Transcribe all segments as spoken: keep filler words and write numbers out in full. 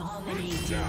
Dominating.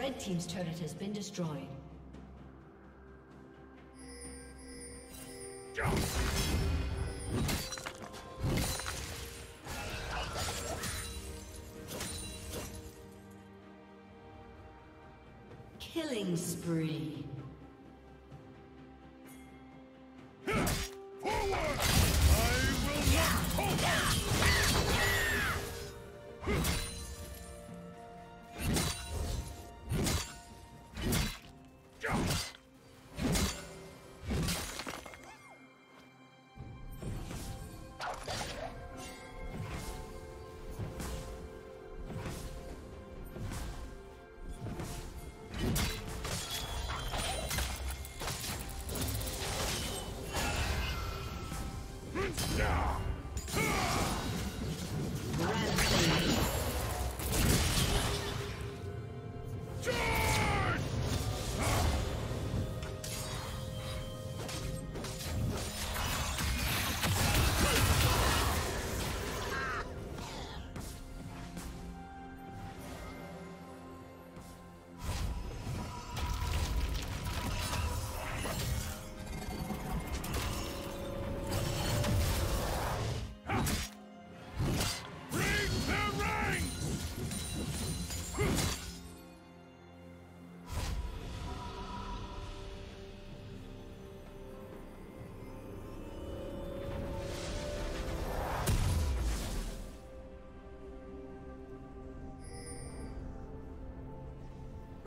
Red team's turret has been destroyed. Killing spree.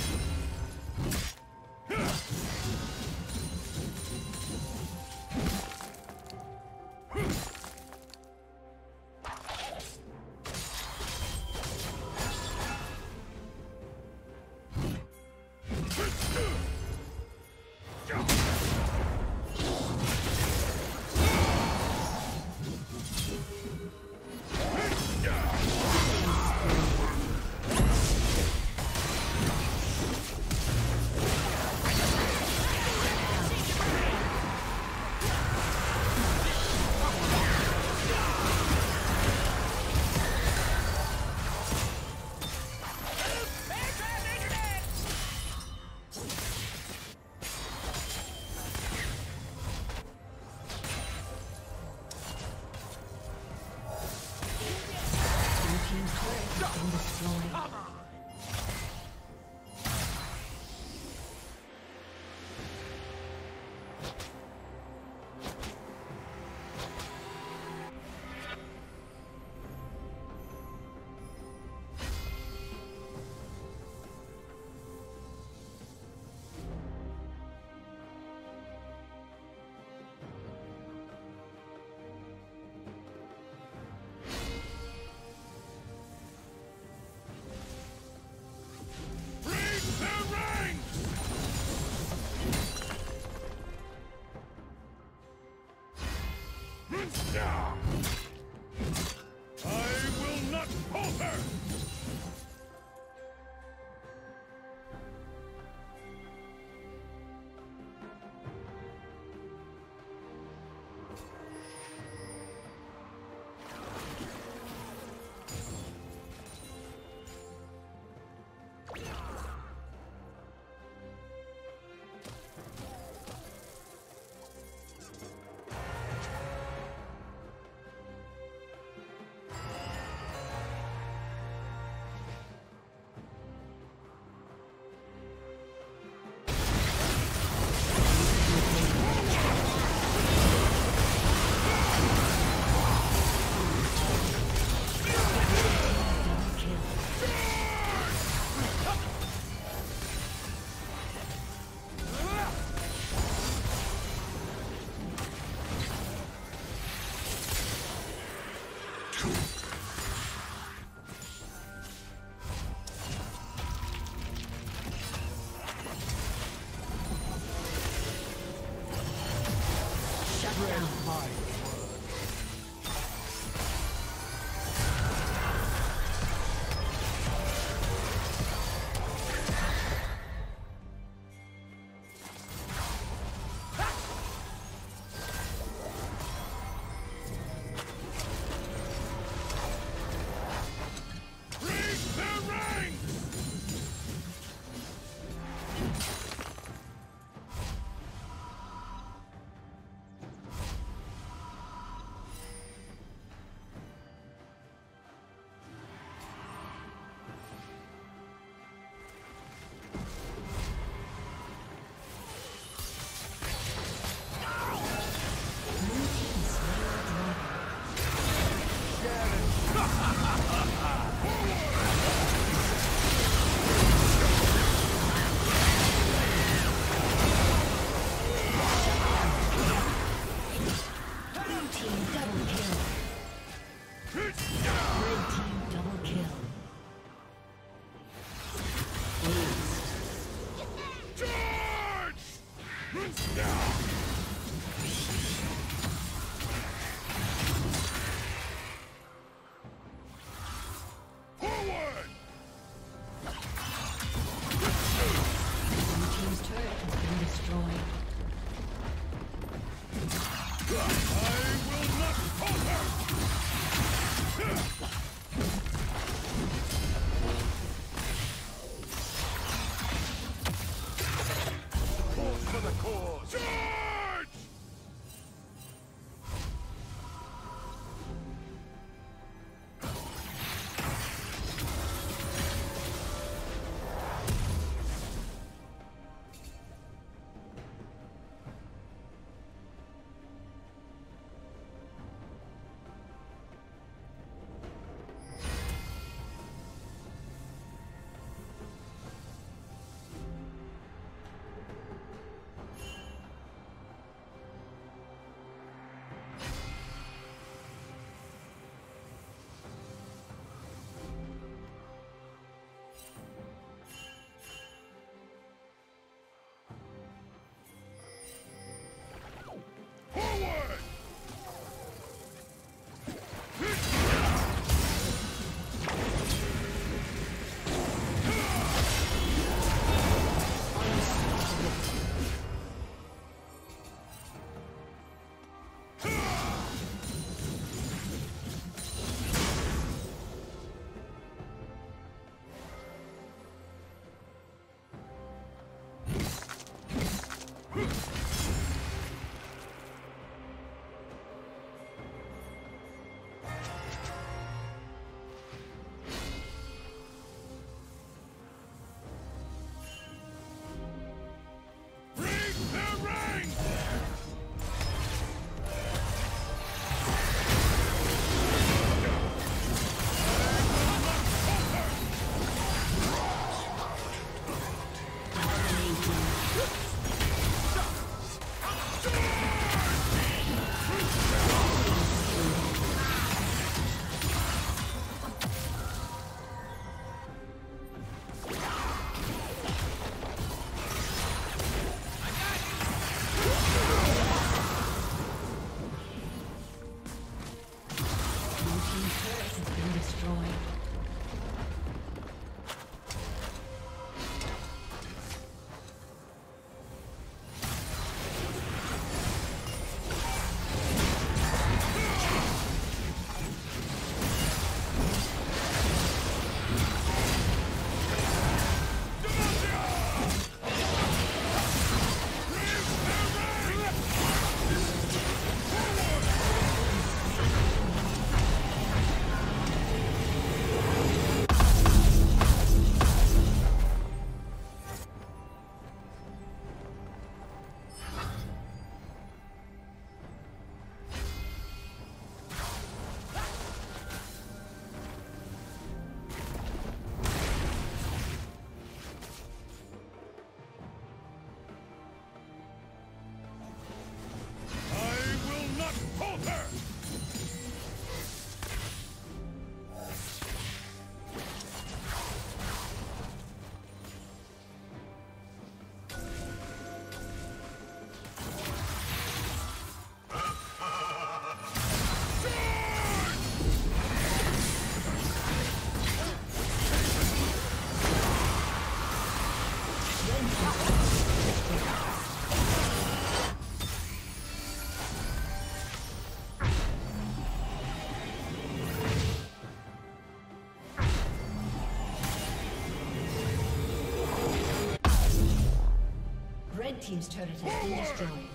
Red team's turret has been destroyed.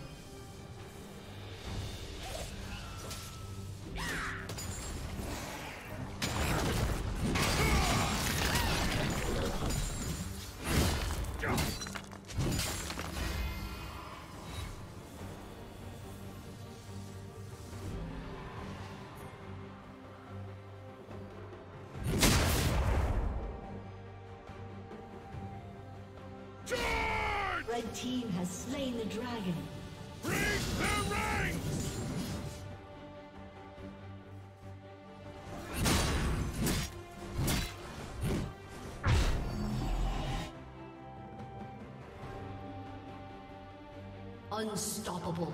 Red team has slain the dragon. Break the ranks! Unstoppable.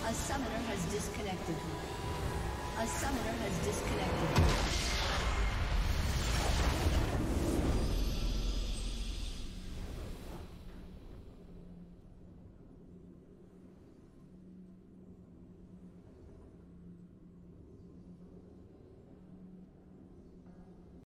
A summoner has disconnected. A summoner has disconnected.